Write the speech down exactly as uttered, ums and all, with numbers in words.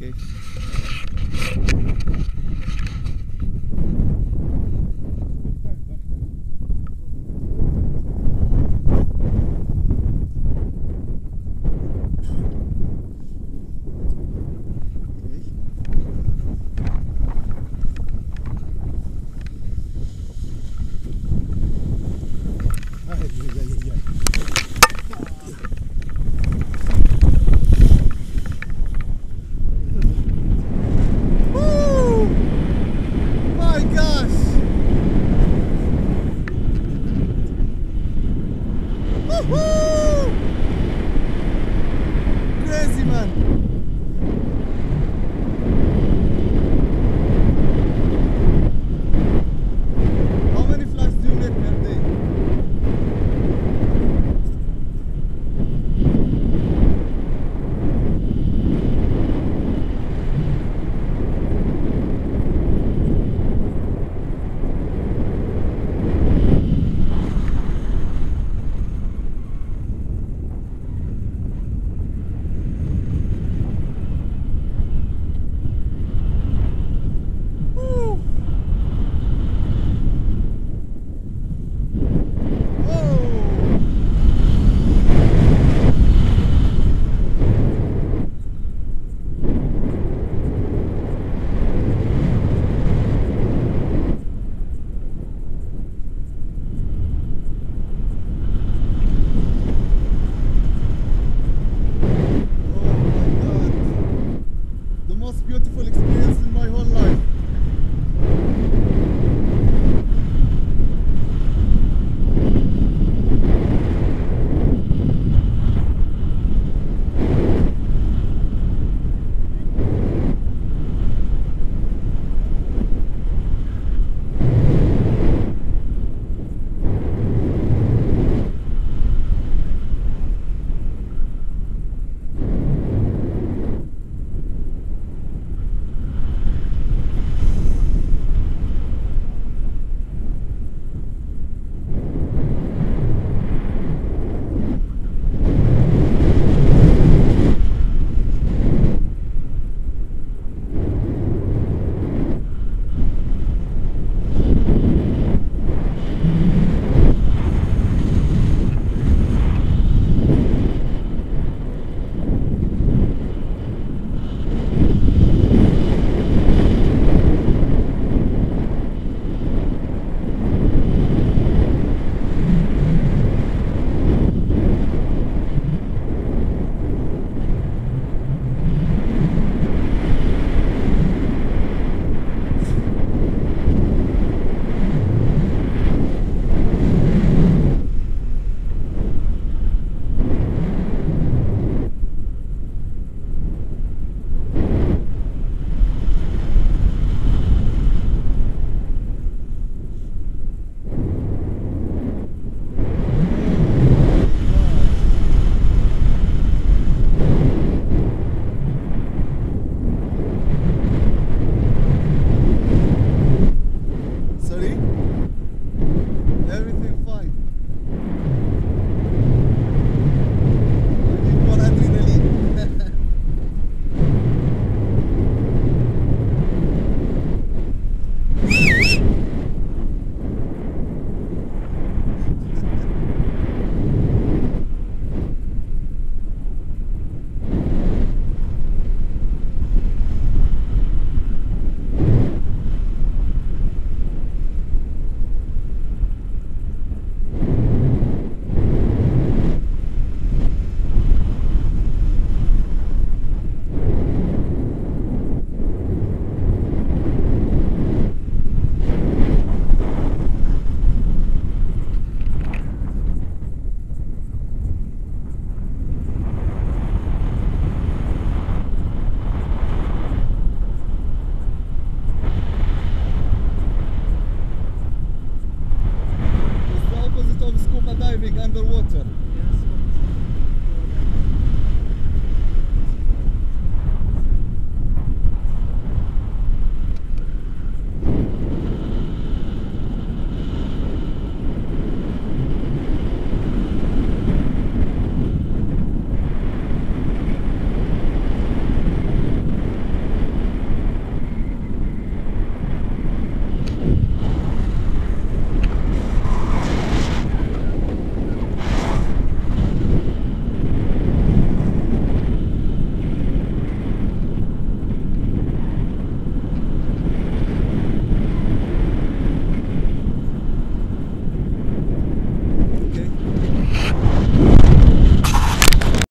Okay. Beautiful experience.